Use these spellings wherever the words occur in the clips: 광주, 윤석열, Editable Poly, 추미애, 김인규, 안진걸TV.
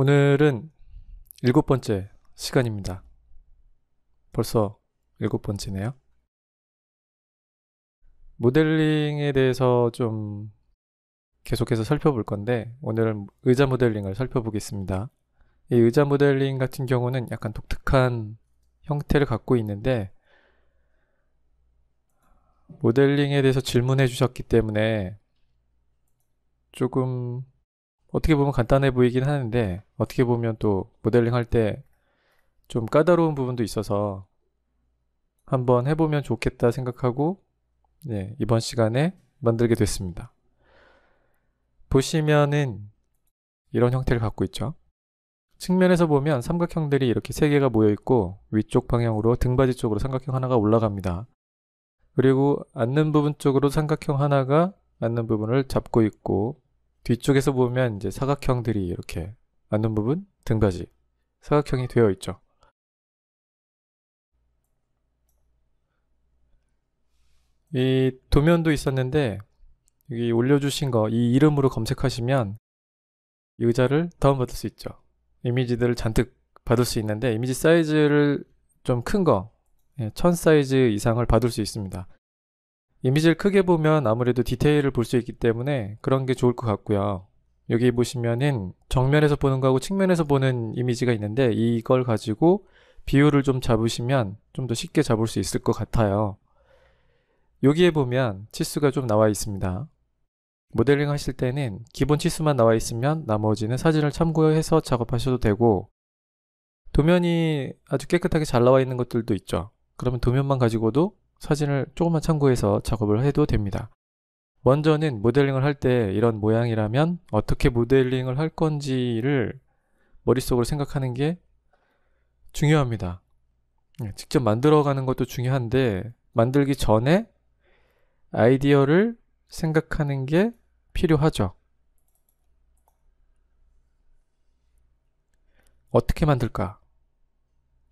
오늘은 7번째 시간입니다. 벌써 7번째네요. 모델링에 대해서 좀 계속해서 살펴볼 건데, 오늘은 의자 모델링을 살펴보겠습니다. 이 의자 모델링 같은 경우는 약간 독특한 형태를 갖고 있는데, 모델링에 대해서 질문해 주셨기 때문에 조금 어떻게 보면 간단해 보이긴 하는데, 어떻게 보면 또 모델링 할 때 좀 까다로운 부분도 있어서 한번 해보면 좋겠다 생각하고 이번 시간에 만들게 됐습니다. 보시면은 이런 형태를 갖고 있죠. 측면에서 보면 삼각형들이 이렇게 3개가 모여 있고, 위쪽 방향으로 등받이 쪽으로 삼각형 하나가 올라갑니다. 그리고 앉는 부분 쪽으로 삼각형 하나가 앉는 부분을 잡고 있고, 뒤쪽에서 보면 이제 사각형들이 이렇게 앉는 부분, 등받이, 사각형이 되어 있죠. 이 도면도 있었는데, 여기 올려주신 거, 이 이름으로 검색하시면 의자를 다운받을 수 있죠. 이미지들을 잔뜩 받을 수 있는데, 이미지 사이즈를 좀 큰 거, 1000 사이즈 이상을 받을 수 있습니다. 이미지를 크게 보면 아무래도 디테일을 볼 수 있기 때문에 그런 게 좋을 것 같고요. 여기 보시면은 정면에서 보는 거하고 측면에서 보는 이미지가 있는데, 이걸 가지고 비율을 좀 잡으시면 좀 더 쉽게 잡을 수 있을 것 같아요. 여기에 보면 치수가 좀 나와 있습니다. 모델링 하실 때는 기본 치수만 나와 있으면 나머지는 사진을 참고해서 작업하셔도 되고, 도면이 아주 깨끗하게 잘 나와 있는 것들도 있죠. 그러면 도면만 가지고도 사진을 조금만 참고해서 작업을 해도 됩니다. 먼저는 모델링을 할 때 이런 모양이라면 어떻게 모델링을 할 건지를 머릿속으로 생각하는 게 중요합니다. 직접 만들어가는 것도 중요한데, 만들기 전에 아이디어를 생각하는 게 필요하죠. 어떻게 만들까?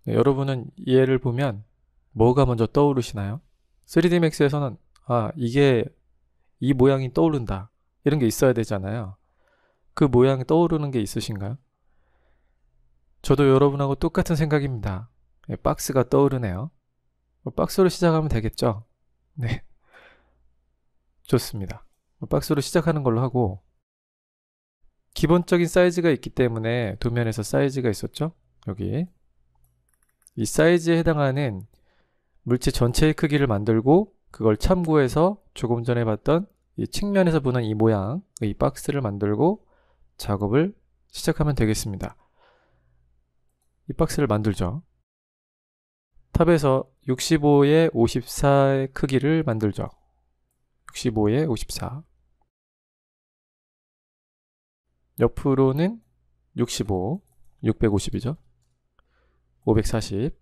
여러분은 얘를 보면 뭐가 먼저 떠오르시나요? 3D Max에서는 이게 이 모양이 떠오른다, 이런 게 있어야 되잖아요. 그 모양이 떠오르는 게 있으신가요? 저도 여러분하고 똑같은 생각입니다. 박스가 떠오르네요. 박스로 시작하면 되겠죠? 네, 좋습니다. 박스로 시작하는 걸로 하고, 기본적인 사이즈가 있기 때문에 도면에서 사이즈가 있었죠? 여기 이 사이즈에 해당하는 물체 전체의 크기를 만들고, 그걸 참고해서 조금 전에 봤던 이 측면에서 보는 이 모양, 이 박스를 만들고 작업을 시작하면 되겠습니다. 이 박스를 만들죠. 탑에서 65에 54의 크기를 만들죠. 65에 54. 옆으로는 65, 650이죠. 540.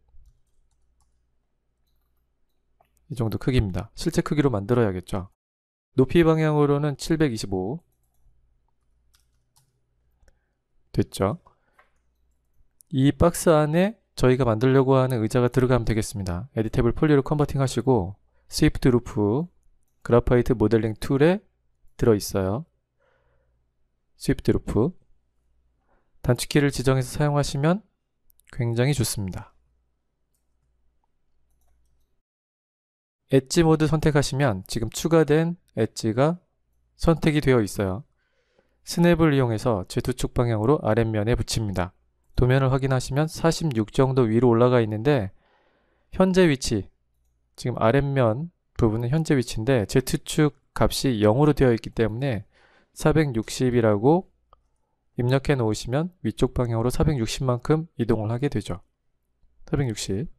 이 정도 크기입니다. 실제 크기로 만들어야겠죠. 높이 방향으로는 725. 됐죠. 이 박스 안에 저희가 만들려고 하는 의자가 들어가면 되겠습니다. 에디테이블 폴리로 컨버팅 하시고, 스위프트 루프 그래파이트 모델링 툴에 들어있어요. 스위프트 루프 단축키를 지정해서 사용하시면 굉장히 좋습니다. 엣지 모드 선택하시면 지금 추가된 엣지가 선택이 되어 있어요. 스냅을 이용해서 Z축 방향으로 아랫면에 붙입니다. 도면을 확인하시면 46 정도 위로 올라가 있는데, 현재 위치, 지금 아랫면 부분은 현재 위치인데 Z축 값이 0으로 되어 있기 때문에 460이라고 입력해 놓으시면 위쪽 방향으로 460만큼 이동을 하게 되죠. 460.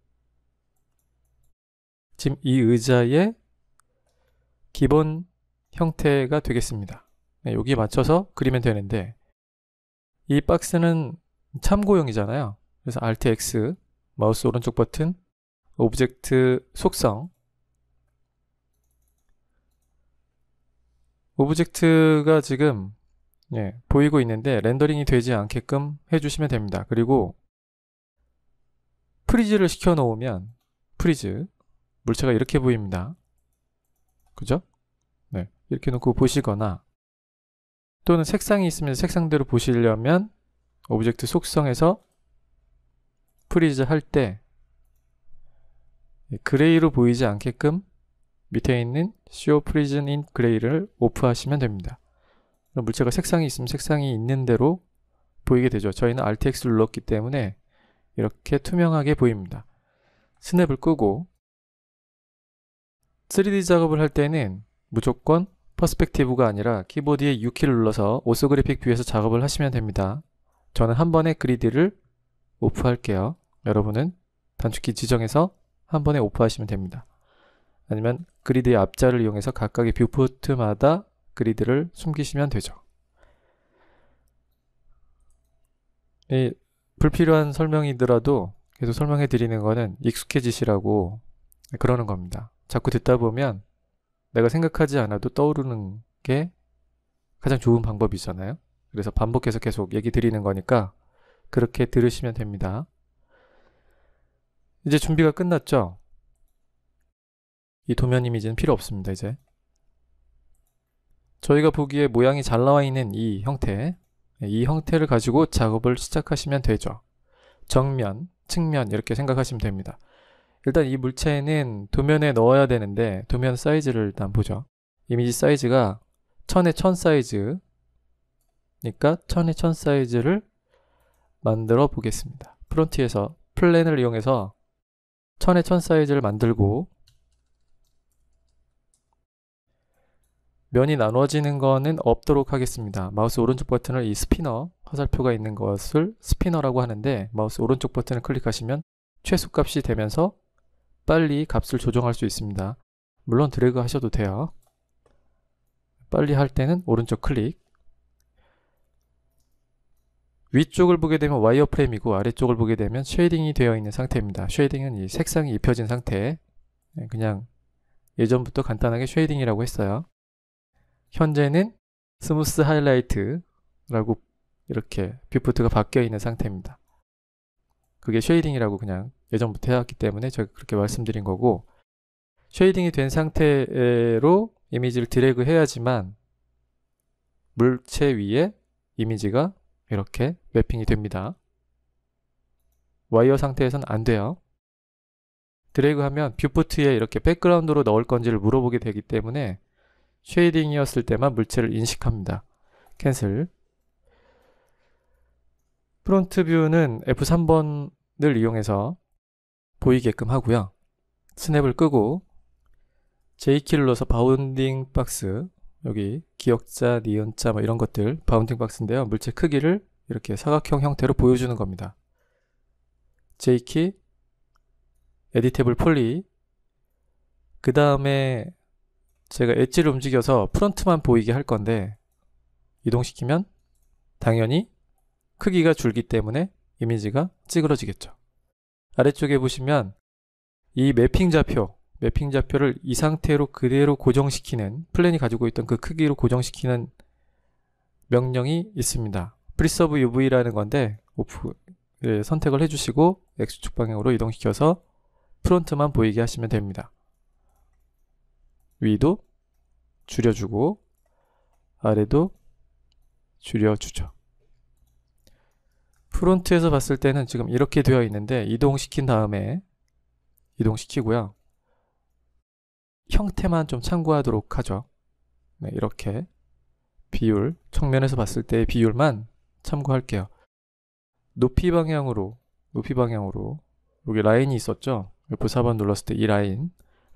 지금 이 의자의 기본 형태가 되겠습니다. 여기에 맞춰서 그리면 되는데, 이 박스는 참고용이잖아요. 그래서 Alt-X, 마우스 오른쪽 버튼, 오브젝트 속성. 오브젝트가 지금 보이고 있는데 렌더링이 되지 않게끔 해주시면 됩니다. 그리고 프리즈를 시켜 놓으면, 프리즈, 물체가 이렇게 보입니다. 그죠? 네, 이렇게 놓고 보시거나, 또는 색상이 있으면 색상대로 보시려면 오브젝트 속성에서 프리즈 할 때 그레이로 보이지 않게끔 밑에 있는 show prism in gray를 오프 하시면 됩니다. 그럼 물체가 색상이 있으면 색상이 있는 대로 보이게 되죠. 저희는 RTX를 눌렀기 때문에 이렇게 투명하게 보입니다. 스냅을 끄고 3D 작업을 할 때는 무조건 퍼스펙티브가 아니라 키보드의 U키를 눌러서 오스그래픽 뷰에서 작업을 하시면 됩니다. 저는 한 번에 그리디를 오프 할게요. 여러분은 단축키 지정해서 한 번에 오프 하시면 됩니다. 아니면 그리드의 앞자를 이용해서 각각의 뷰포트마다 그리드를 숨기시면 되죠. 이 불필요한 설명이더라도 계속 설명해 드리는 거는 익숙해지시라고 그러는 겁니다. 자꾸 듣다 보면 내가 생각하지 않아도 떠오르는 게 가장 좋은 방법이잖아요. 그래서 반복해서 계속 얘기 드리는 거니까 그렇게 들으시면 됩니다. 이제 준비가 끝났죠? 이 도면 이미지는 필요 없습니다. 이제 저희가 보기에 모양이 잘 나와 있는 이 형태, 이 형태를 가지고 작업을 시작하시면 되죠. 정면, 측면 이렇게 생각하시면 됩니다. 일단 이 물체는 도면에 넣어야 되는데 도면 사이즈를 일단 보죠. 이미지 사이즈가 1000x1000 사이즈니까 1000x1000 사이즈를 만들어 보겠습니다. 프론트에서 플랜을 이용해서 1000x1000 사이즈를 만들고, 면이 나눠지는 거는 없도록 하겠습니다. 마우스 오른쪽 버튼을, 이 스피너 화살표가 있는 것을 스피너라고 하는데, 마우스 오른쪽 버튼을 클릭하시면 최소값이 되면서 빨리 값을 조정할 수 있습니다. 물론 드래그 하셔도 돼요. 빨리 할 때는 오른쪽 클릭. 위쪽을 보게 되면 와이어프레임이고 아래쪽을 보게 되면 쉐이딩이 되어 있는 상태입니다. 쉐이딩은 이 색상이 입혀진 상태. 그냥 예전부터 간단하게 쉐이딩이라고 했어요. 현재는 스무스 하이라이트라고 이렇게 뷰포트가 바뀌어 있는 상태입니다. 그게 쉐이딩이라고 그냥 예전부터 해왔기 때문에 제가 그렇게 말씀드린 거고, 쉐이딩이 된 상태로 이미지를 드래그 해야지만 물체 위에 이미지가 이렇게 매핑이 됩니다. 와이어 상태에서는 안 돼요. 드래그하면 뷰포트에 이렇게 백그라운드로 넣을 건지를 물어보게 되기 때문에 쉐이딩이었을 때만 물체를 인식합니다. 캔슬. 프론트 뷰는 F3번을 이용해서 보이게끔 하고요. 스냅을 끄고 J키를 눌러서 바운딩 박스, 여기 기역자, 니은자 뭐 이런 것들 바운딩 박스인데요. 물체 크기를 이렇게 사각형 형태로 보여주는 겁니다. J키, 에디테이블 폴리, 그 다음에 제가 엣지를 움직여서 프론트만 보이게 할 건데, 이동시키면 당연히 크기가 줄기 때문에 이미지가 찌그러지겠죠. 아래쪽에 보시면 이 매핑 좌표를 이 상태로 그대로 고정시키는, 플랜이 가지고 있던 그 크기로 고정시키는 명령이 있습니다. Preserve UV라는 건데, 오프 선택을 해주시고 X축 방향으로 이동시켜서 프론트만 보이게 하시면 됩니다. 위도 줄여주고 아래도 줄여주죠. 프론트에서 봤을 때는 지금 이렇게 되어 있는데, 이동시킨 다음에 이동시키고요. 형태만 좀 참고하도록 하죠. 네, 이렇게 비율, 측면에서 봤을 때의 비율만 참고할게요. 높이 방향으로 여기 라인이 있었죠. F4번 눌렀을 때 이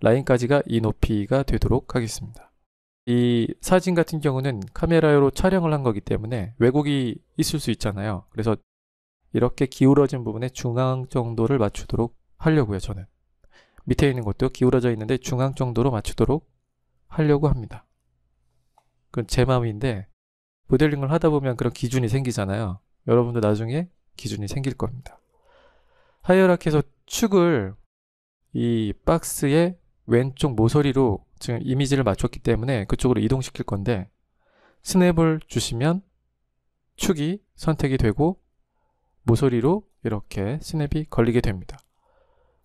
라인까지가 이 높이가 되도록 하겠습니다. 이 사진 같은 경우는 카메라로 촬영을 한 거기 때문에 왜곡이 있을 수 있잖아요. 그래서 이렇게 기울어진 부분에 중앙 정도를 맞추도록 하려고요. 저는 밑에 있는 것도 기울어져 있는데 중앙 정도로 맞추도록 하려고 합니다. 그건 제 마음인데, 모델링을 하다 보면 그런 기준이 생기잖아요. 여러분도 나중에 기준이 생길 겁니다. 하이어라키에서 축을 이 박스에 왼쪽 모서리로 지금 이미지를 맞췄기 때문에 그쪽으로 이동시킬 건데, 스냅을 주시면 축이 선택이 되고 모서리로 이렇게 스냅이 걸리게 됩니다.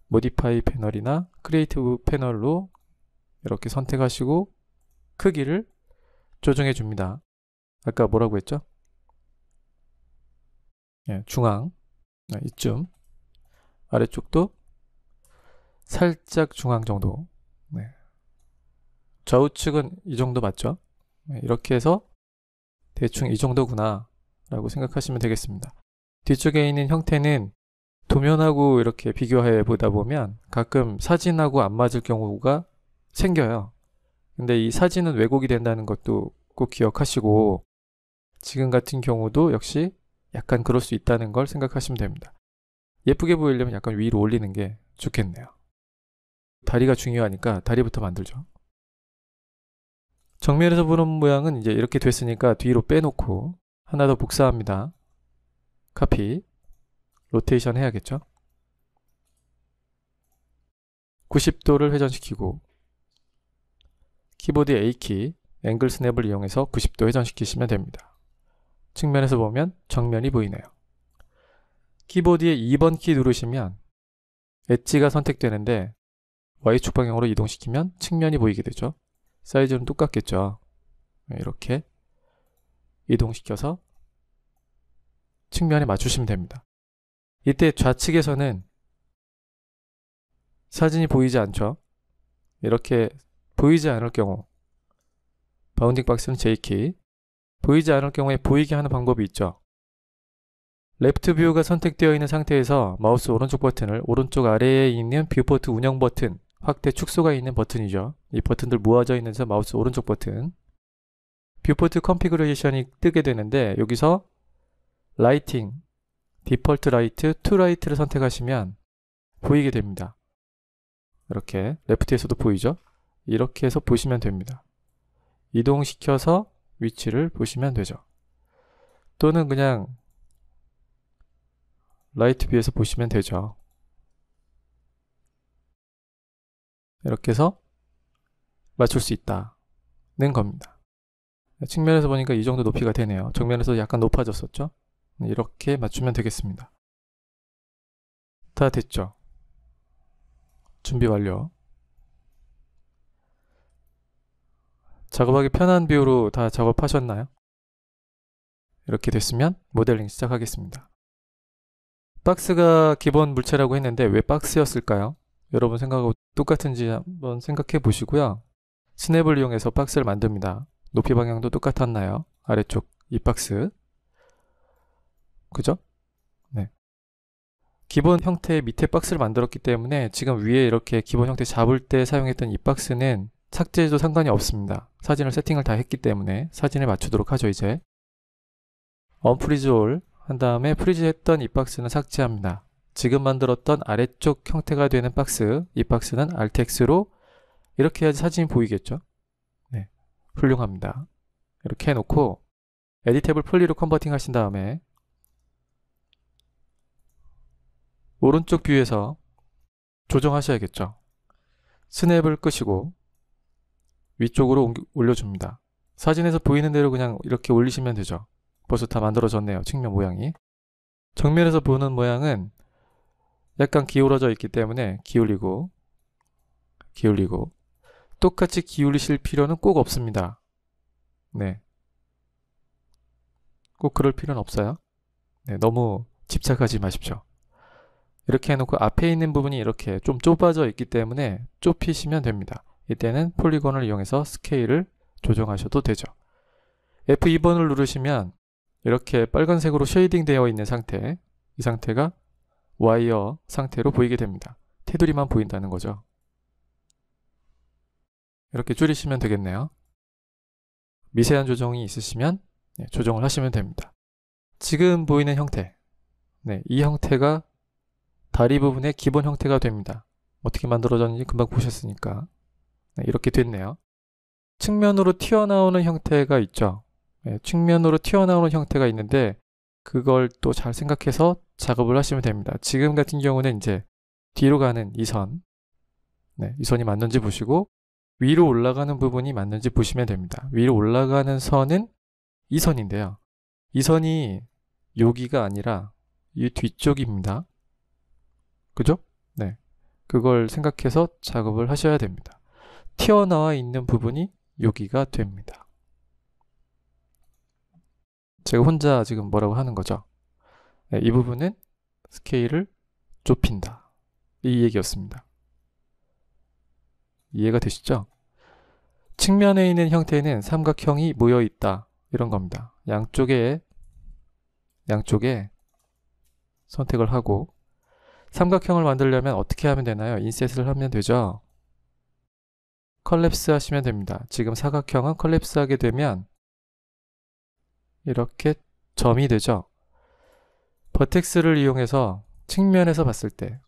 모디파이 패널이나 크리에이티브 패널로 이렇게 선택하시고 크기를 조정해 줍니다. 아까 뭐라고 했죠? 예, 중앙 이쯤 아래쪽도 살짝 중앙 정도. 네. 좌우측은 이 정도 맞죠? 네, 이렇게 해서 대충 이 정도구나 라고 생각하시면 되겠습니다. 뒤쪽에 있는 형태는 도면하고 이렇게 비교해 보다 보면 가끔 사진하고 안 맞을 경우가 생겨요. 근데 이 사진은 왜곡이 된다는 것도 꼭 기억하시고, 지금 같은 경우도 역시 약간 그럴 수 있다는 걸 생각하시면 됩니다. 예쁘게 보이려면 약간 위로 올리는 게 좋겠네요. 다리가 중요하니까 다리부터 만들죠. 정면에서 보는 모양은 이제 이렇게 됐으니까 뒤로 빼놓고 하나 더 복사합니다. 카피, 로테이션 해야겠죠? 90도를 회전시키고 키보드 A키, 앵글 스냅을 이용해서 90도 회전시키시면 됩니다. 측면에서 보면 정면이 보이네요. 키보드의 2번 키 누르시면 엣지가 선택되는데 Y축 방향으로 이동시키면 측면이 보이게 되죠. 사이즈는 똑같겠죠. 이렇게 이동시켜서 측면에 맞추시면 됩니다. 이때 좌측에서는 사진이 보이지 않죠. 이렇게 보이지 않을 경우 바운딩 박스는 J키, 보이지 않을 경우에 보이게 하는 방법이 있죠. 레프트 뷰가 선택되어 있는 상태에서 마우스 오른쪽 버튼을 오른쪽 아래에 있는 뷰포트 운영 버튼, 확대 축소가 있는 버튼이죠. 이 버튼들 모아져 있는 데서 마우스 오른쪽 버튼 뷰포트 컨피그레이션이 뜨게 되는데, 여기서 라이팅, 디폴트 라이트, 투 라이트를 선택하시면 보이게 됩니다. 이렇게 레프트에서도 보이죠. 이렇게 해서 보시면 됩니다. 이동시켜서 위치를 보시면 되죠. 또는 그냥 라이트 뷰에서 보시면 되죠. 이렇게 해서 맞출 수 있다는 겁니다. 측면에서 보니까 이 정도 높이가 되네요. 정면에서 약간 높아졌었죠. 이렇게 맞추면 되겠습니다. 다 됐죠. 준비 완료. 작업하기 편한 뷰로 다 작업하셨나요? 이렇게 됐으면 모델링 시작하겠습니다. 박스가 기본 물체라고 했는데 왜 박스였을까요? 여러분 생각하고 똑같은지 한번 생각해 보시고요. 스냅을 이용해서 박스를 만듭니다. 높이 방향도 똑같았나요? 아래쪽 이 박스, 그죠? 네. 기본 형태의 밑에 박스를 만들었기 때문에 지금 위에 이렇게 기본 형태 잡을 때 사용했던 이 박스는 삭제해도 상관이 없습니다. 사진을 세팅을 다 했기 때문에 사진에 맞추도록 하죠. 이제 언프리즈 올 한 다음에 프리즈 했던 이 박스는 삭제합니다. 지금 만들었던 아래쪽 형태가 되는 박스, 이 박스는 RTX로 이렇게 해야지 사진이 보이겠죠? 네, 훌륭합니다. 이렇게 해놓고 에디테이블 폴리로 컨버팅 하신 다음에 오른쪽 뷰에서 조정하셔야겠죠. 스냅을 끄시고 위쪽으로 올려줍니다. 사진에서 보이는 대로 그냥 이렇게 올리시면 되죠. 벌써 다 만들어졌네요. 측면 모양이. 정면에서 보는 모양은 약간 기울어져 있기 때문에 기울이고 기울이고, 똑같이 기울이실 필요는 꼭 없습니다. 네, 꼭 그럴 필요는 없어요. 네, 너무 집착하지 마십시오. 이렇게 해놓고 앞에 있는 부분이 이렇게 좀 좁아져 있기 때문에 좁히시면 됩니다. 이때는 폴리곤을 이용해서 스케일을 조정하셔도 되죠. F2번을 누르시면 이렇게 빨간색으로 쉐이딩 되어 있는 상태, 이 상태가 와이어 상태로 보이게 됩니다. 테두리만 보인다는 거죠. 이렇게 줄이시면 되겠네요. 미세한 조정이 있으시면 조정을 하시면 됩니다. 지금 보이는 형태, 네, 이 형태가 다리 부분의 기본 형태가 됩니다. 어떻게 만들어졌는지 금방 보셨으니까. 네, 이렇게 됐네요. 측면으로 튀어나오는 형태가 있죠. 네, 측면으로 튀어나오는 형태가 있는데 그걸 또 잘 생각해서 작업을 하시면 됩니다. 지금 같은 경우는 이제 뒤로 가는 이 선, 네, 이 선이 맞는지 보시고 위로 올라가는 부분이 맞는지 보시면 됩니다. 위로 올라가는 선은 이 선인데요. 이 선이 여기가 아니라 이 뒤쪽입니다. 그죠? 네, 그걸 생각해서 작업을 하셔야 됩니다. 튀어나와 있는 부분이 여기가 됩니다. 제가 혼자 지금 뭐라고 하는 거죠? 네, 이 부분은 스케일을 좁힌다, 이 얘기였습니다. 이해가 되시죠? 측면에 있는 형태는 삼각형이 모여 있다, 이런 겁니다. 양쪽에 선택을 하고 삼각형을 만들려면 어떻게 하면 되나요? 인셋을 하면 되죠. 컬랩스 하시면 됩니다. 지금 사각형은 컬랩스 하게 되면 이렇게 점이 되죠. 버텍스를 이용해서 측면에서 봤을 때,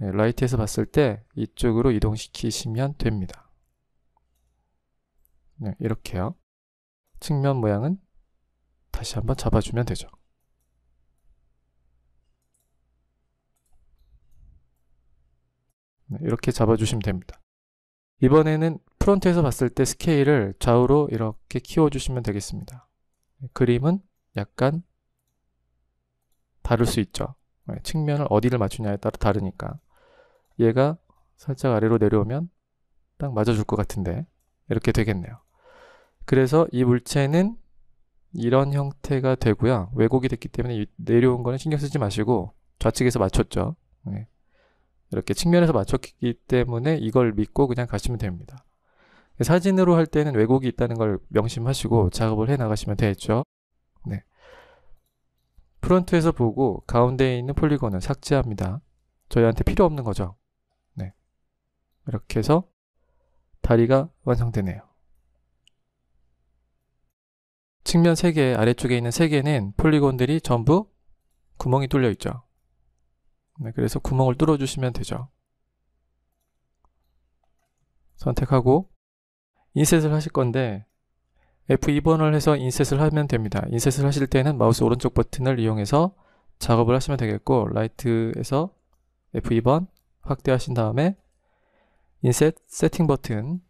라이트에서 봤을 때 이쪽으로 이동시키시면 됩니다. 네, 이렇게요. 측면 모양은 다시 한번 잡아주면 되죠. 네, 이렇게 잡아주시면 됩니다. 이번에는 프론트에서 봤을 때 스케일을 좌우로 이렇게 키워주시면 되겠습니다. 그림은 약간 다를 수 있죠. 측면을 어디를 맞추냐에 따라 다르니까 얘가 살짝 아래로 내려오면 딱 맞아줄 것 같은데 이렇게 되겠네요. 그래서 이 물체는 이런 형태가 되고요. 왜곡이 됐기 때문에 내려온 거는 신경 쓰지 마시고 좌측에서 맞췄죠. 이렇게 측면에서 맞췄기 때문에 이걸 믿고 그냥 가시면 됩니다. 사진으로 할 때는 왜곡이 있다는 걸 명심하시고 작업을 해 나가시면 되겠죠. 네. 프론트에서 보고 가운데에 있는 폴리곤을 삭제합니다. 저희한테 필요 없는 거죠. 네. 이렇게 해서 다리가 완성되네요. 측면 3개, 아래쪽에 있는 3개는 폴리곤들이 전부 구멍이 뚫려 있죠. 네, 그래서 구멍을 뚫어주시면 되죠. 선택하고 인셋을 하실 건데 F2번을 해서 인셋을 하면 됩니다. 인셋을 하실 때는 마우스 오른쪽 버튼을 이용해서 작업을 하시면 되겠고, 라이트에서 F2번 확대하신 다음에 인셋 세팅 버튼,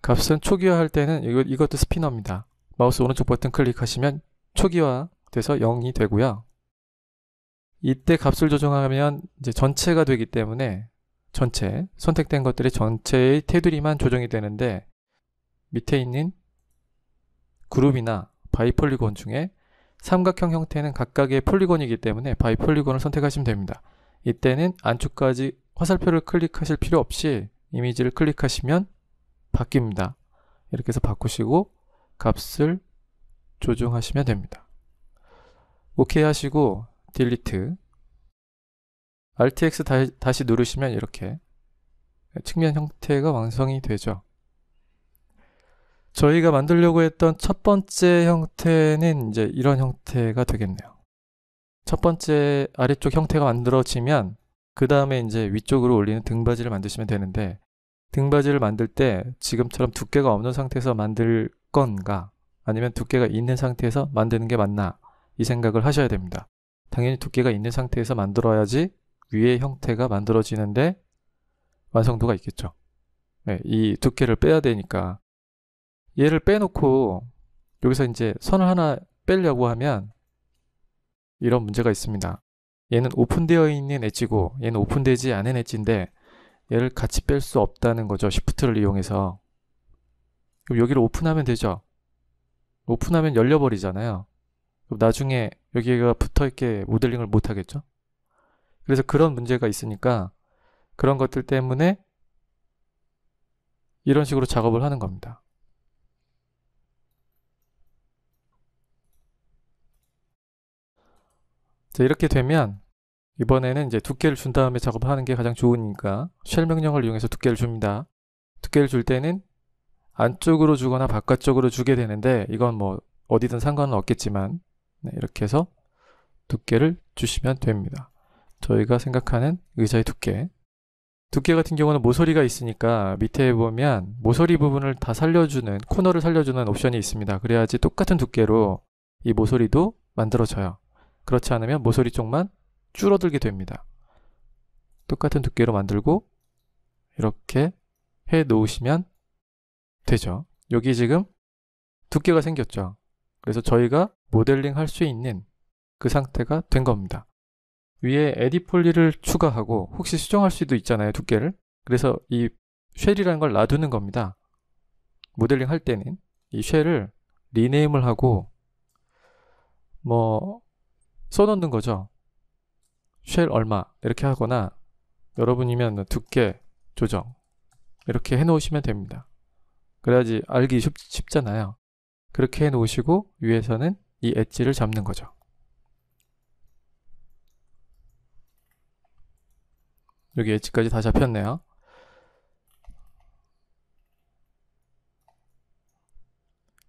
값은 초기화할 때는 이것도 스피너입니다. 마우스 오른쪽 버튼 클릭하시면 초기화 돼서 0이 되고요. 이때 값을 조정하면 이제 전체가 되기 때문에 전체, 선택된 것들이 전체의 테두리만 조정이 되는데 밑에 있는 그룹이나 바이폴리곤 중에 삼각형 형태는 각각의 폴리곤이기 때문에 바이폴리곤을 선택하시면 됩니다. 이때는 안쪽까지 화살표를 클릭하실 필요 없이 이미지를 클릭하시면 바뀝니다. 이렇게 해서 바꾸시고 값을 조정하시면 됩니다. 오케이 하시고 딜리트, RTX 다시 누르시면 이렇게 측면 형태가 완성이 되죠. 저희가 만들려고 했던 첫 번째 형태는 이제 이런 형태가 되겠네요. 첫 번째 아래쪽 형태가 만들어지면 그 다음에 이제 위쪽으로 올리는 등받이를 만드시면 되는데, 등받이를 만들 때 지금처럼 두께가 없는 상태에서 만들 건가 아니면 두께가 있는 상태에서 만드는 게 맞나, 이 생각을 하셔야 됩니다. 당연히 두께가 있는 상태에서 만들어야지 위의 형태가 만들어지는데 완성도가 있겠죠. 네, 이 두께를 빼야 되니까 얘를 빼놓고 여기서 이제 선을 하나 빼려고 하면 이런 문제가 있습니다. 얘는 오픈되어 있는 엣지고 얘는 오픈되지 않은 엣지인데 얘를 같이 뺄 수 없다는 거죠. 시프트를 이용해서. 그럼 여기를 오픈하면 되죠. 오픈하면 열려버리잖아요. 그럼 나중에 여기가 붙어있게 모델링을 못하겠죠. 그래서 그런 문제가 있으니까 그런 것들 때문에 이런 식으로 작업을 하는 겁니다. 자, 이렇게 되면 이번에는 이제 두께를 준 다음에 작업하는 게 가장 좋으니까 쉘 명령을 이용해서 두께를 줍니다. 두께를 줄 때는 안쪽으로 주거나 바깥쪽으로 주게 되는데 이건 뭐 어디든 상관은 없겠지만, 네, 이렇게 해서 두께를 주시면 됩니다. 저희가 생각하는 의자의 두께 같은 경우는 모서리가 있으니까 밑에 보면 모서리 부분을 다 살려주는, 코너를 살려주는 옵션이 있습니다. 그래야지 똑같은 두께로 이 모서리도 만들어져요. 그렇지 않으면 모서리 쪽만 줄어들게 됩니다. 똑같은 두께로 만들고 이렇게 해 놓으시면 되죠. 여기 지금 두께가 생겼죠. 그래서 저희가 모델링 할 수 있는 그 상태가 된 겁니다. 위에 에디 폴리를 추가하고 혹시 수정할 수도 있잖아요, 두께를. 그래서 이 쉘이라는 걸 놔두는 겁니다. 모델링 할 때는 이 쉘을 리네임을 하고 뭐 써놓는 거죠. 쉘 얼마 이렇게 하거나 여러분이면 두께 조정 이렇게 해놓으시면 됩니다. 그래야지 알기 쉽잖아요. 그렇게 해놓으시고 위에서는 이 엣지를 잡는 거죠. 여기 엣지까지 다 잡혔네요.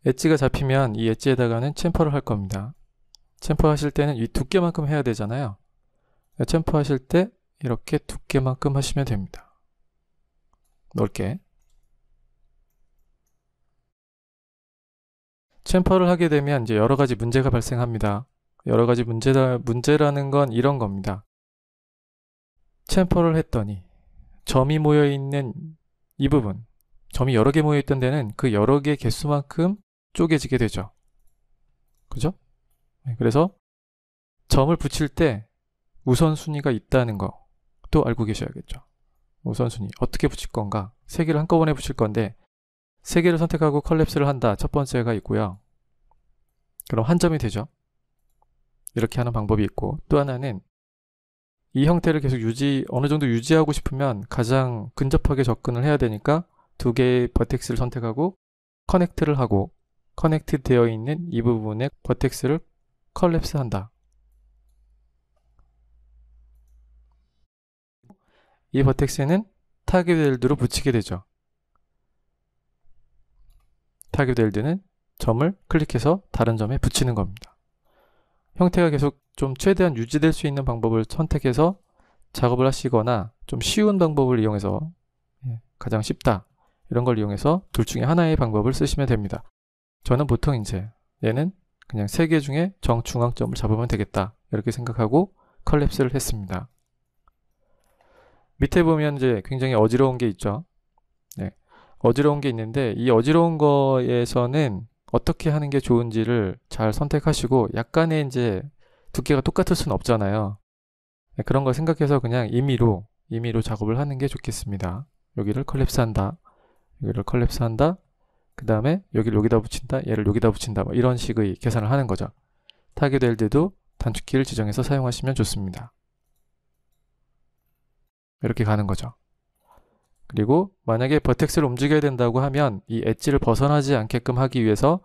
엣지가 잡히면 이 엣지에다가는 챔퍼를 할 겁니다. 챔퍼 하실 때는 이 두께만큼 해야 되잖아요. 챔퍼 하실 때 이렇게 두께만큼 하시면 됩니다. 넓게. 챔퍼를 하게 되면 이제 여러 가지 문제가 발생합니다. 여러 가지 문제라는 건 이런 겁니다. 챔퍼를 했더니 점이 모여있는 이 부분, 점이 여러 개 모여있던 데는 그 여러 개의 개수만큼 쪼개지게 되죠. 그죠? 그래서 점을 붙일 때 우선순위가 있다는 것도 알고 계셔야겠죠. 우선순위 어떻게 붙일 건가. 세 개를 한꺼번에 붙일 건데 세 개를 선택하고 컬랩스를 한다. 첫 번째가 있고요. 그럼 한 점이 되죠. 이렇게 하는 방법이 있고, 또 하나는 이 형태를 계속 어느 정도 유지하고 싶으면 가장 근접하게 접근을 해야 되니까 두 개의 버텍스를 선택하고 커넥트를 하고, 커넥트 되어 있는 이 부분의 버텍스를 컬랩스 한다. 이 버텍스는 타겟 웰드로 붙이게 되죠. 타겟 웰드는 점을 클릭해서 다른 점에 붙이는 겁니다. 형태가 계속 좀 최대한 유지될 수 있는 방법을 선택해서 작업을 하시거나, 좀 쉬운 방법을 이용해서, 가장 쉽다 이런 걸 이용해서 둘 중에 하나의 방법을 쓰시면 됩니다. 저는 보통 이제 얘는 그냥 세 개 중에 정중앙점을 잡으면 되겠다 이렇게 생각하고 컬랩스를 했습니다. 밑에 보면 이제 굉장히 어지러운 게 있죠. 네. 어지러운 게 있는데 이 어지러운 거에서는 어떻게 하는 게 좋은지를 잘 선택하시고, 약간의 이제 두께가 똑같을 수는 없잖아요. 네. 그런 걸 생각해서 그냥 임의로 작업을 하는 게 좋겠습니다. 여기를 컬랩스한다, 여기를 컬랩스한다, 그 다음에 여기를 여기다 붙인다, 얘를 여기다 붙인다, 뭐 이런 식의 계산을 하는 거죠. 타겟 웰드도 단축키를 지정해서 사용하시면 좋습니다. 이렇게 가는 거죠. 그리고 만약에 버텍스를 움직여야 된다고 하면 이 엣지를 벗어나지 않게끔 하기 위해서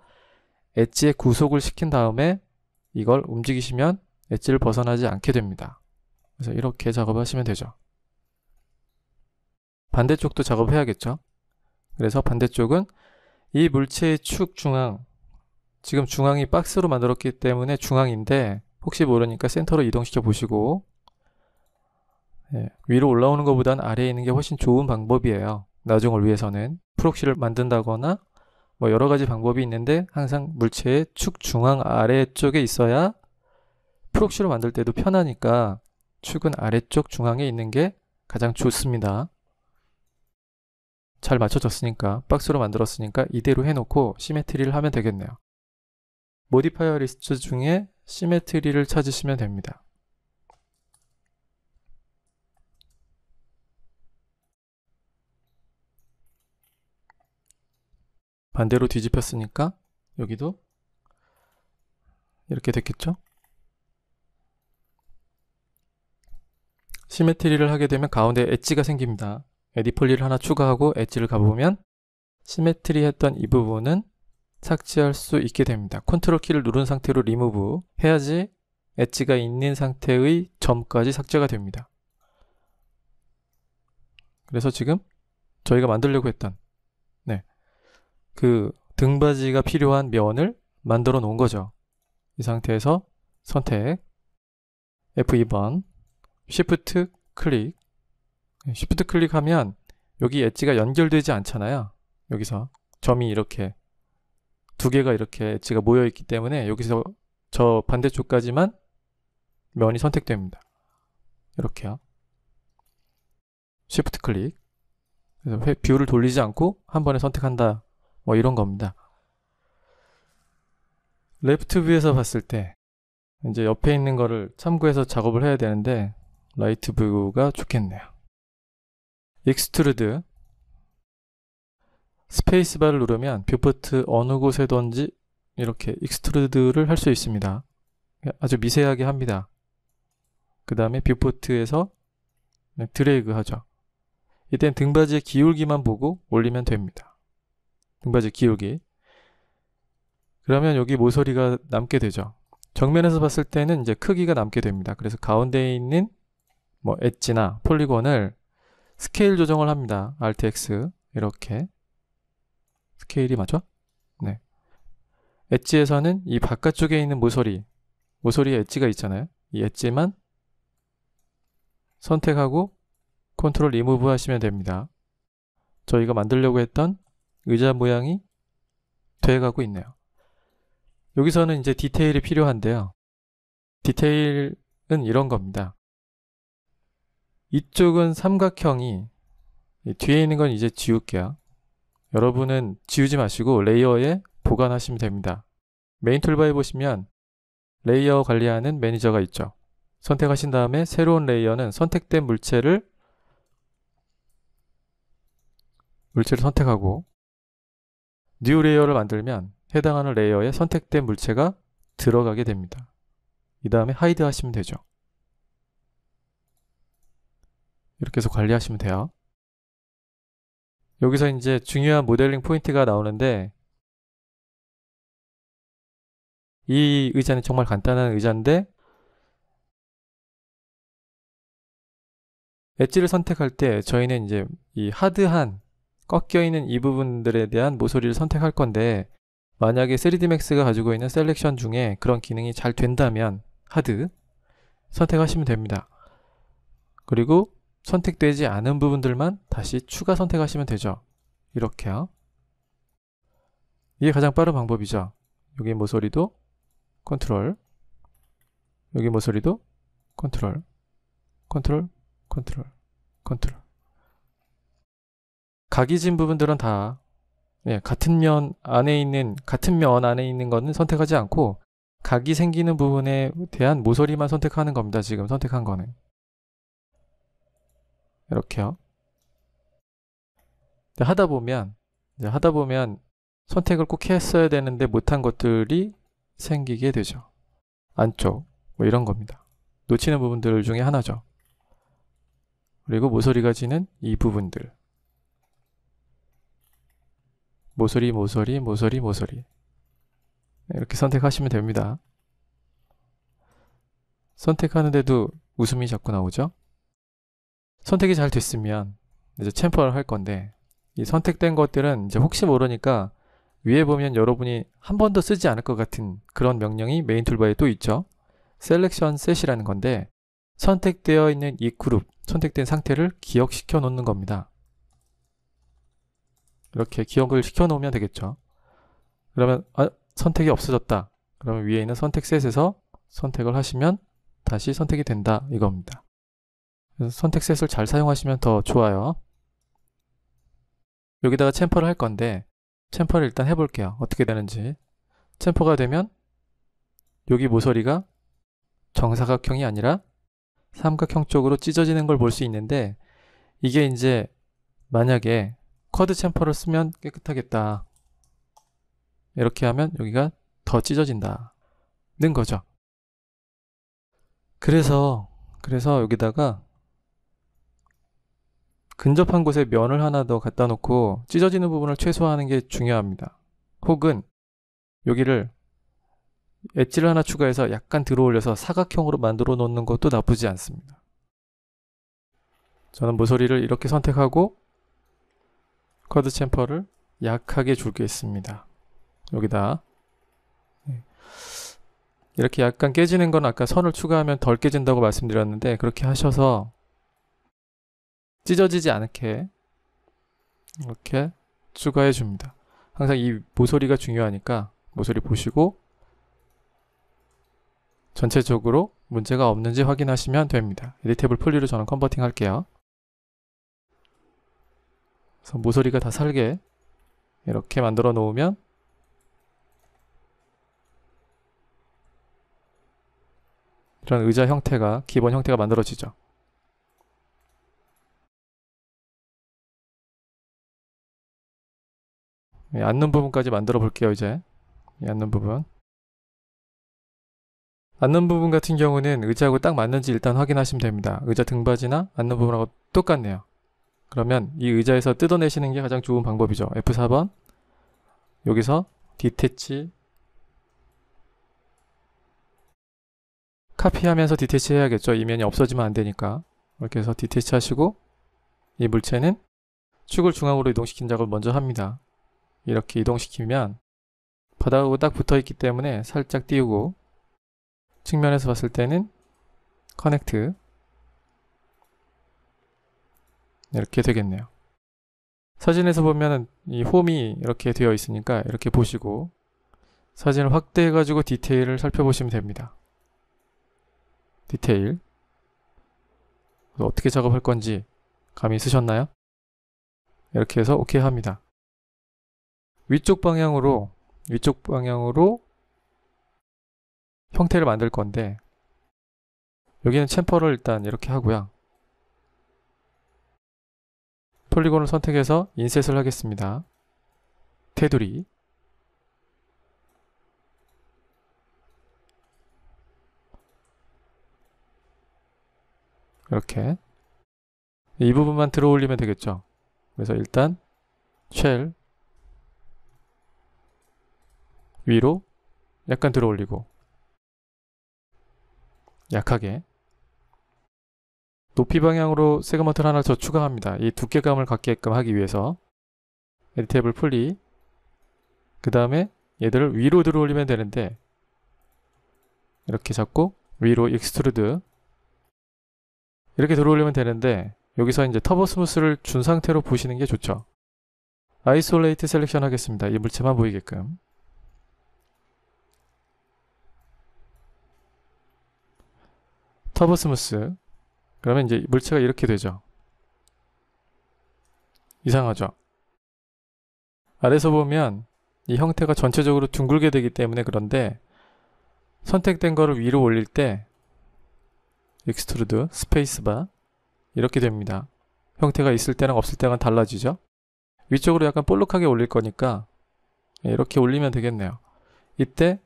엣지에 구속을 시킨 다음에 이걸 움직이시면 엣지를 벗어나지 않게 됩니다. 그래서 이렇게 작업하시면 되죠. 반대쪽도 작업해야겠죠. 그래서 반대쪽은 이 물체의 축 중앙, 지금 중앙이 박스로 만들었기 때문에 중앙인데 혹시 모르니까 센터로 이동시켜 보시고, 위로 올라오는 것보단 아래에 있는 게 훨씬 좋은 방법이에요. 나중을 위해서는 프록시를 만든다거나 뭐 여러 가지 방법이 있는데 항상 물체의 축 중앙 아래쪽에 있어야 프록시로 만들 때도 편하니까 축은 아래쪽 중앙에 있는 게 가장 좋습니다. 잘 맞춰졌으니까, 박스로 만들었으니까 이대로 해놓고 시메트리를 하면 되겠네요. 모디파이어 리스트 중에 시메트리를 찾으시면 됩니다. 반대로 뒤집혔으니까 여기도 이렇게 됐겠죠? 시메트리를 하게 되면 가운데 엣지가 생깁니다. 에디폴리를 하나 추가하고 엣지를 가보면 시메트리 했던 이 부분은 삭제할 수 있게 됩니다. 컨트롤 키를 누른 상태로 리무브 해야지 엣지가 있는 상태의 점까지 삭제가 됩니다. 그래서 지금 저희가 만들려고 했던 그 등받이가 필요한 면을 만들어 놓은 거죠. 이 상태에서 선택 F2번 Shift 클릭, Shift 클릭하면 여기 엣지가 연결되지 않잖아요. 여기서 점이 이렇게 두 개가 이렇게 엣지가 모여 있기 때문에 여기서 저 반대쪽까지만 면이 선택됩니다. 이렇게요. Shift 클릭. 그래서 뷰를 돌리지 않고 한 번에 선택한다, 뭐 이런 겁니다. 레프트 뷰에서 봤을 때 이제 옆에 있는 거를 참고해서 작업을 해야 되는데 라이트 뷰가 좋겠네요. 익스트루드 스페이스바를 누르면 뷰포트 어느 곳에든지 이렇게 익스트루드를 할 수 있습니다. 아주 미세하게 합니다. 그 다음에 뷰포트에서 드래그 하죠. 이때는 등받이의 기울기만 보고 올리면 됩니다. 등받이 기울기. 그러면 여기 모서리가 남게 되죠. 정면에서 봤을 때는 이제 크기가 남게 됩니다. 그래서 가운데에 있는 뭐 엣지나 폴리곤을 스케일 조정을 합니다. RTX 이렇게 스케일이 맞죠? 네. 엣지에서는 이 바깥쪽에 있는 모서리에 엣지가 있잖아요. 이 엣지만 선택하고 컨트롤 리무브 하시면 됩니다. 저희가 만들려고 했던 의자 모양이 돼가고 있네요. 여기서는 이제 디테일이 필요한데요. 디테일은 이런 겁니다. 이쪽은 삼각형이, 뒤에 있는 건 이제 지울게요. 여러분은 지우지 마시고 레이어에 보관하시면 됩니다. 메인 툴바에 보시면 레이어 관리하는 매니저가 있죠. 선택하신 다음에 새로운 레이어는 선택된 물체를 선택하고 뉴 레이어를 만들면 해당하는 레이어에 선택된 물체가 들어가게 됩니다. 이 다음에 하이드 하시면 되죠. 이렇게 해서 관리하시면 돼요. 여기서 이제 중요한 모델링 포인트가 나오는데, 이 의자는 정말 간단한 의자인데 엣지를 선택할 때 저희는 이제 이 하드한 꺾여있는 이 부분들에 대한 모서리를 선택할 건데, 만약에 3D Max가 가지고 있는 셀렉션 중에 그런 기능이 잘 된다면 하드 선택하시면 됩니다. 그리고 선택되지 않은 부분들만 다시 추가 선택하시면 되죠. 이렇게요. 이게 가장 빠른 방법이죠. 여기 모서리도 컨트롤, 여기 모서리도 컨트롤, 컨트롤, 컨트롤, 컨트롤. 각이 진 부분들은 다 같은 면 안에 있는 거는 선택하지 않고 각이 생기는 부분에 대한 모서리만 선택하는 겁니다. 지금 선택한 거는. 이렇게요. 하다 보면 선택을 꼭 했어야 되는데 못한 것들이 생기게 되죠. 안쪽 뭐 이런 겁니다. 놓치는 부분들 중에 하나죠. 그리고 모서리가 지는 이 부분들. 모서리 이렇게 선택하시면 됩니다. 선택하는데도 웃음이 자꾸 나오죠. 선택이 잘 됐으면 이제 챔퍼를 할 건데, 이 선택된 것들은 이제 혹시 모르니까 위에 보면 여러분이 한 번도 쓰지 않을 것 같은 그런 명령이 메인 툴바에 또 있죠. 셀렉션 셋이라는 건데, 선택되어 있는 이 그룹, 선택된 상태를 기억시켜 놓는 겁니다. 이렇게 기억을 시켜 놓으면 되겠죠. 그러면 선택이 없어졌다. 그러면 위에 있는 선택셋에서 선택을 하시면 다시 선택이 된다, 이겁니다. 선택셋을 잘 사용하시면 더 좋아요. 여기다가 챔퍼를 할 건데, 챔퍼를 일단 해볼게요. 어떻게 되는지. 챔퍼가 되면 여기 모서리가 정사각형이 아니라 삼각형 쪽으로 찢어지는 걸 볼 수 있는데, 이게 이제 만약에 쿼드 챔퍼를 쓰면 깨끗하겠다, 이렇게 하면 여기가 더 찢어진다는 거죠. 그래서 여기다가 근접한 곳에 면을 하나 더 갖다 놓고 찢어지는 부분을 최소화하는 게 중요합니다. 혹은 여기를 엣지를 하나 추가해서 약간 들어올려서 사각형으로 만들어 놓는 것도 나쁘지 않습니다. 저는 모서리를 이렇게 선택하고 쿼드 챔퍼를 약하게 줄겠습니다. 여기다 이렇게 약간 깨지는 건 아까 선을 추가하면 덜 깨진다고 말씀드렸는데, 그렇게 하셔서 찢어지지 않게 이렇게 추가해 줍니다. 항상 이 모서리가 중요하니까 모서리 보시고 전체적으로 문제가 없는지 확인하시면 됩니다. 에디테이블 폴리로 저는 컨버팅 할게요. 그래서 모서리가 다 살게 이렇게 만들어 놓으면 이런 의자 형태가, 기본 형태가 만들어지죠. 앉는 부분까지 만들어 볼게요. 이제 이 앉는 부분 앉는 부분 같은 경우는 의자하고 딱 맞는지 일단 확인하시면 됩니다. 의자 등받이나 앉는 부분하고 똑같네요. 그러면 이 의자에서 뜯어내시는 게 가장 좋은 방법이죠. F4번 여기서 디태치 카피하면서 디태치 해야겠죠. 이 면이 없어지면 안 되니까. 이렇게 해서 디태치 하시고 이 물체는 축을 중앙으로 이동시킨 작업을 먼저 합니다. 이렇게 이동시키면 바닥하고 딱 붙어있기 때문에 살짝 띄우고 측면에서 봤을 때는 커넥트 이렇게 되겠네요. 사진에서 보면은 이 홈이 이렇게 되어 있으니까 이렇게 보시고 사진을 확대해 가지고 디테일을 살펴보시면 됩니다. 디테일 어떻게 작업할 건지 감이 있으셨나요? 이렇게 해서 오케이 합니다. 위쪽 방향으로 형태를 만들 건데 여기는 챔퍼를 일단 이렇게 하고요. 폴리곤을 선택해서 인셋을 하겠습니다. 테두리 이렇게 이 부분만 들어 올리면 되겠죠. 그래서 일단 쉘 위로 약간 들어 올리고 약하게 높이 방향으로 세그먼트를 하나 더 추가합니다. 이 두께감을 갖게끔 하기 위해서 에디테이블 폴리 그 다음에 얘들을 위로 들어 올리면 되는데 이렇게 잡고 위로 익스트루드 이렇게 들어 올리면 되는데 여기서 이제 터보 스무스를 준 상태로 보시는 게 좋죠. 아이솔레이트 셀렉션 하겠습니다. 이 물체만 보이게끔 터보 스무스 그러면 이제 물체가 이렇게 되죠. 이상하죠. 아래에서 보면 이 형태가 전체적으로 둥글게 되기 때문에 그런데 선택된 거를 위로 올릴 때 익스트루드, 스페이스바 이렇게 됩니다. 형태가 있을 때랑 없을 때랑 달라지죠. 위쪽으로 약간 볼록하게 올릴 거니까 이렇게 올리면 되겠네요. 이때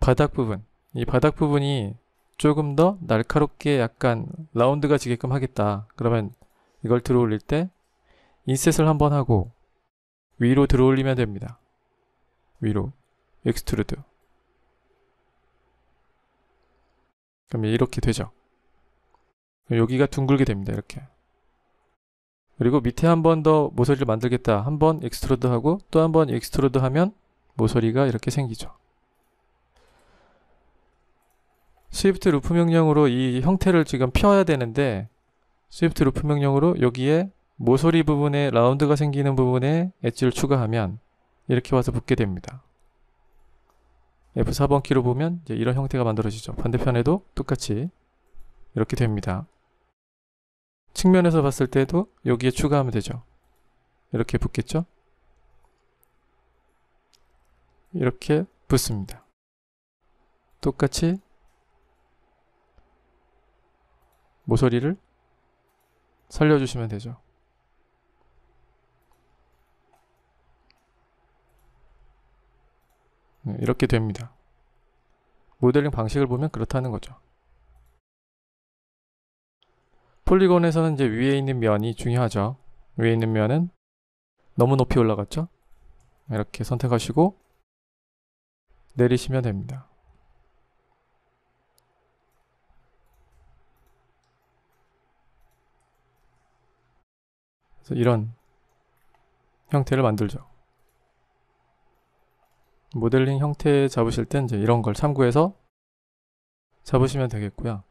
바닥 부분, 이 바닥 부분이 조금 더 날카롭게 약간 라운드가 지게끔 하겠다. 그러면 이걸 들어 올릴 때 인셋을 한번 하고 위로 들어 올리면 됩니다. 위로 익스트루드 그럼 이렇게 되죠. 여기가 둥글게 됩니다. 이렇게 그리고 밑에 한 번 더 모서리를 만들겠다. 한 번 익스트루드 하고 또 한 번 익스트루드 하면 모서리가 이렇게 생기죠. 스위프트 루프 명령으로 이 형태를 지금 펴야 되는데 스위프트 루프 명령으로 여기에 모서리 부분에 라운드가 생기는 부분에 엣지를 추가하면 이렇게 와서 붙게 됩니다. F4번 키로 보면 이제 이런 형태가 만들어지죠. 반대편에도 똑같이 이렇게 됩니다. 측면에서 봤을 때도 여기에 추가하면 되죠. 이렇게 붙겠죠? 이렇게 붙습니다. 똑같이 모서리를 살려주시면 되죠. 네, 이렇게 됩니다. 모델링 방식을 보면 그렇다는 거죠. 폴리곤에서는 이제 위에 있는 면이 중요하죠. 위에 있는 면은 너무 높이 올라갔죠? 이렇게 선택하시고 내리시면 됩니다. 그래서 이런 형태를 만들죠. 모델링 형태 잡으실 땐 이제 이런 걸 참고해서 잡으시면 되겠고요.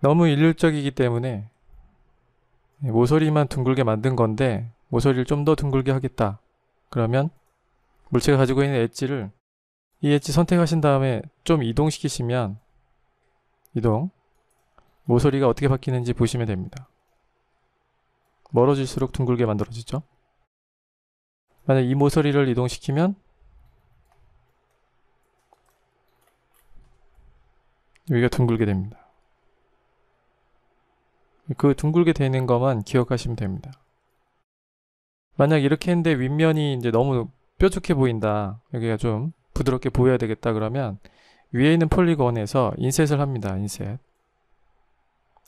너무 일률적이기 때문에 모서리만 둥글게 만든 건데 모서리를 좀 더 둥글게 하겠다. 그러면 물체가 가지고 있는 엣지를 이 엣지 선택하신 다음에 좀 이동시키시면 이동 모서리가 어떻게 바뀌는지 보시면 됩니다. 멀어질수록 둥글게 만들어지죠. 만약 이 모서리를 이동시키면 여기가 둥글게 됩니다. 그 둥글게 되는 것만 기억하시면 됩니다. 만약 이렇게 했는데 윗면이 이제 너무 뾰족해 보인다. 여기가 좀 부드럽게 보여야 되겠다 그러면 위에 있는 폴리곤에서 인셋을 합니다. 인셋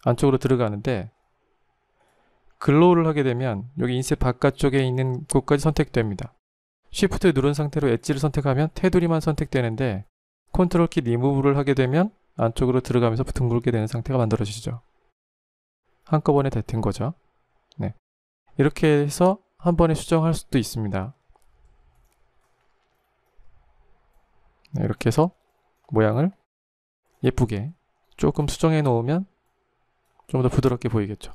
안쪽으로 들어가는데 글로우를 하게 되면 여기 인셋 바깥쪽에 있는 곳까지 선택됩니다. 쉬프트 누른 상태로 엣지를 선택하면 테두리만 선택되는데 컨트롤 키 리무브를 하게 되면 안쪽으로 들어가면서 둥글게 되는 상태가 만들어지죠. 한꺼번에 뱉은 거죠. 네. 이렇게 해서 한 번에 수정할 수도 있습니다. 네, 이렇게 해서 모양을 예쁘게 조금 수정해 놓으면 좀 더 부드럽게 보이겠죠.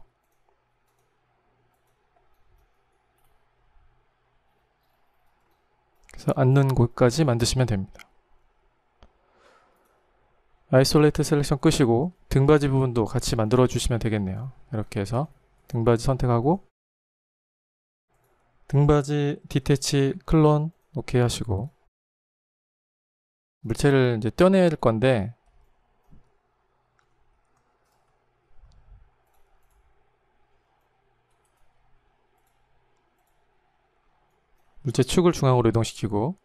그래서 앉는 곳까지 만드시면 됩니다. 아이솔레이트 셀렉션 끄시고 등받이 부분도 같이 만들어 주시면 되겠네요. 이렇게 해서 등받이 선택하고 등받이 디태치 클론 오케이 하시고 물체를 이제 떼어내야 될 건데 물체 축을 중앙으로 이동시키고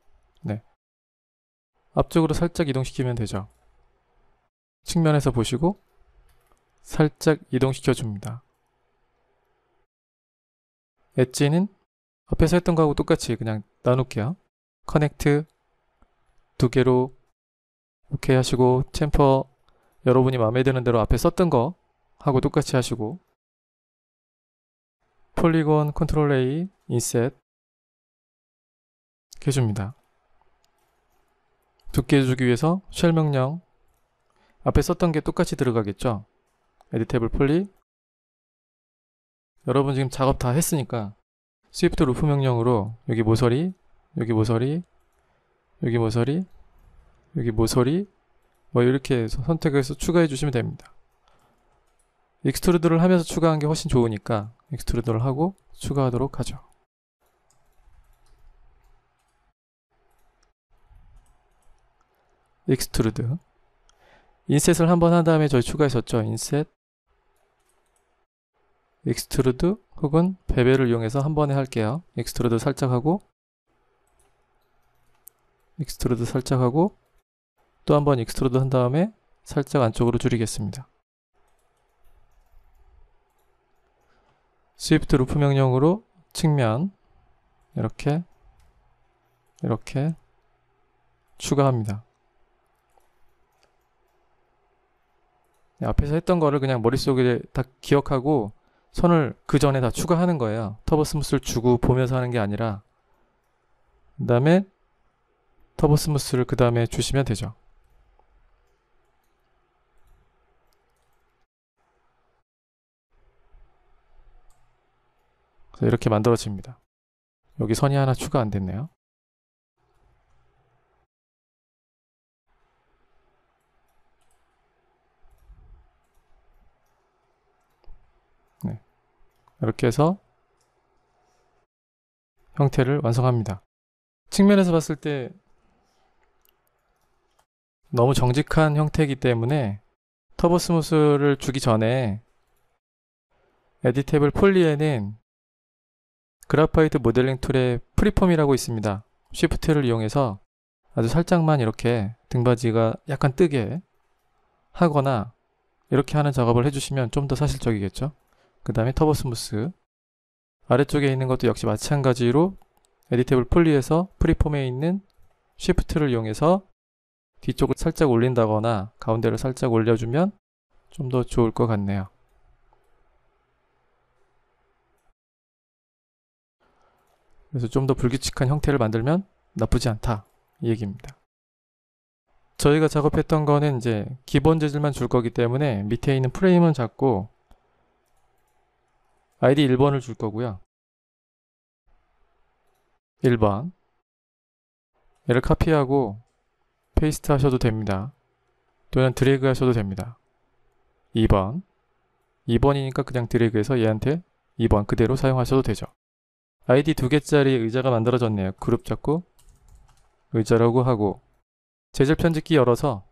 네. 앞쪽으로 살짝 이동시키면 되죠. 측면에서 보시고 살짝 이동시켜 줍니다. 엣지는 앞에서 했던 거하고 똑같이 그냥 나눌게요. 커넥트 두 개로 오케이 하시고 챔퍼 여러분이 마음에 드는 대로 앞에 썼던 거 하고 똑같이 하시고 폴리곤 컨트롤 A 인셋 해줍니다. 두께 주기 위해서 쉘 명령 앞에 썼던 게 똑같이 들어가겠죠. 에디테이블 폴리 여러분 지금 작업 다 했으니까 스위프트 루프 명령으로 여기 모서리, 여기 모서리, 여기 모서리, 여기 모서리 뭐 이렇게 해서 선택해서 추가해 주시면 됩니다. 익스트루드를 하면서 추가한 게 훨씬 좋으니까 익스트루드를 하고 추가하도록 하죠. 익스트루드 인셋을 한번 한 다음에 저희 추가했었죠. 인셋 익스트루드 혹은 베벨을 이용해서 한 번에 할게요. 익스트루드 살짝 하고 익스트루드 살짝 하고 또 한 번 익스트루드 한 다음에 살짝 안쪽으로 줄이겠습니다. 스위프트 루프 명령으로 측면 이렇게 이렇게 추가합니다. 앞에서 했던 거를 그냥 머릿속에 다 기억하고 선을 그 전에 다 추가하는 거예요. 터보 스무스를 주고 보면서 하는 게 아니라 그 다음에 터보 스무스를 그 다음에 주시면 되죠. 그래서 이렇게 만들어집니다. 여기 선이 하나 추가 안 됐네요. 이렇게 해서 형태를 완성합니다. 측면에서 봤을 때 너무 정직한 형태이기 때문에 터보 스무스를 주기 전에 에디테이블 폴리에는 그래파이트 모델링 툴의 프리폼이라고 있습니다. 쉬프트를 이용해서 아주 살짝만 이렇게 등받이가 약간 뜨게 하거나 이렇게 하는 작업을 해주시면 좀 더 사실적이겠죠. 그 다음에 터보 스무스 아래쪽에 있는 것도 역시 마찬가지로 에디테이블 폴리에서 프리폼에 있는 쉬프트를 이용해서 뒤쪽을 살짝 올린다거나 가운데를 살짝 올려주면 좀 더 좋을 것 같네요. 그래서 좀 더 불규칙한 형태를 만들면 나쁘지 않다 이 얘기입니다. 저희가 작업했던 거는 이제 기본 재질만 줄 거기 때문에 밑에 있는 프레임은 잡고 아이디 1번을 줄 거고요. 1번 얘를 카피하고 페이스트 하셔도 됩니다. 또는 드래그 하셔도 됩니다. 2번 2번이니까 그냥 드래그해서 얘한테 2번 그대로 사용하셔도 되죠. 아이디 2개짜리 의자가 만들어졌네요. 그룹 잡고 의자라고 하고 재질 편집기 열어서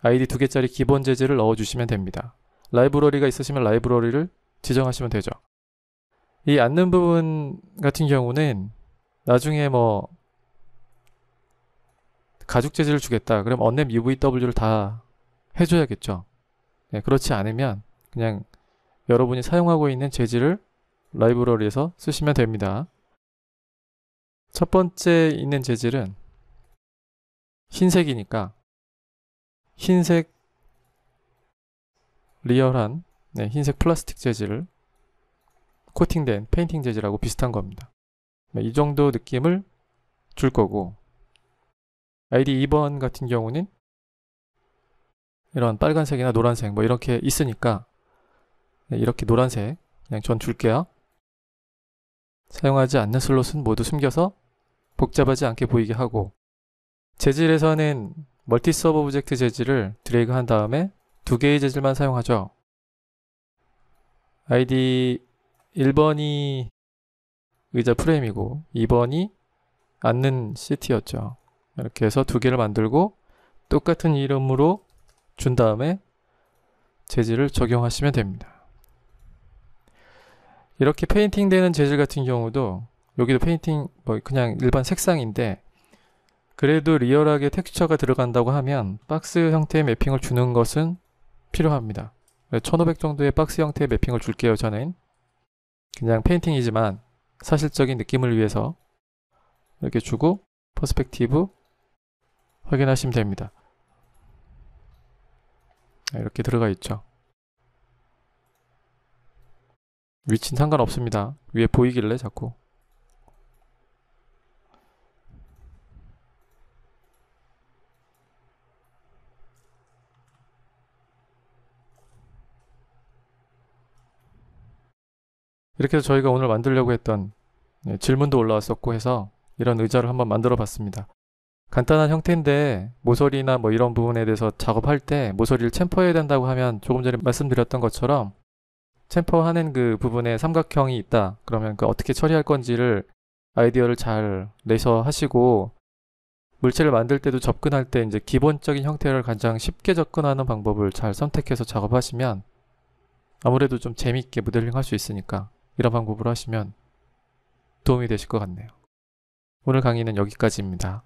아이디 2개짜리 기본 재질을 넣어주시면 됩니다. 라이브러리가 있으시면 라이브러리를 지정하시면 되죠. 이 앉는 부분 같은 경우는 나중에 뭐 가죽 재질을 주겠다. 그럼 언램 UVW를 다 해줘야겠죠. 네, 그렇지 않으면 그냥 여러분이 사용하고 있는 재질을 라이브러리에서 쓰시면 됩니다. 첫 번째 있는 재질은 흰색이니까 흰색 리얼한 흰색 플라스틱 재질을 코팅된 페인팅 재질하고 비슷한 겁니다. 이 정도 느낌을 줄 거고, 아이디 2번 같은 경우는 이런 빨간색이나 노란색 뭐 이렇게 있으니까 이렇게 노란색 그냥 전 줄게요. 사용하지 않는 슬롯은 모두 숨겨서 복잡하지 않게 보이게 하고, 재질에서는 멀티 서브 오브젝트 재질을 드래그 한 다음에 두 개의 재질만 사용하죠. 아이디 1번이 의자 프레임이고 2번이 앉는 시트였죠. 이렇게 해서 두 개를 만들고 똑같은 이름으로 준 다음에 재질을 적용하시면 됩니다. 이렇게 페인팅 되는 재질 같은 경우도, 여기도 페인팅 뭐 그냥 일반 색상인데 그래도 리얼하게 텍스처가 들어간다고 하면 박스 형태의 매핑을 주는 것은 필요합니다. 1500 정도의 박스 형태의 매핑을 줄게요. 저는 그냥 페인팅이지만 사실적인 느낌을 위해서 이렇게 주고 퍼스펙티브 확인하시면 됩니다. 이렇게 들어가 있죠. 위치는 상관없습니다. 위에 보이길래 자꾸. 이렇게 해서 저희가 오늘 만들려고 했던 질문도 올라왔었고 해서 이런 의자를 한번 만들어 봤습니다. 간단한 형태인데 모서리나 뭐 이런 부분에 대해서 작업할 때 모서리를 챔퍼해야 된다고 하면, 조금 전에 말씀드렸던 것처럼 챔퍼하는 그 부분에 삼각형이 있다 그러면 그 어떻게 처리할 건지를 아이디어를 잘 내서 하시고, 물체를 만들 때도 접근할 때 이제 기본적인 형태를 가장 쉽게 접근하는 방법을 잘 선택해서 작업하시면 아무래도 좀 재미있게 모델링 할 수 있으니까 이런 방법으로 하시면 도움이 되실 것 같네요. 오늘 강의는 여기까지입니다.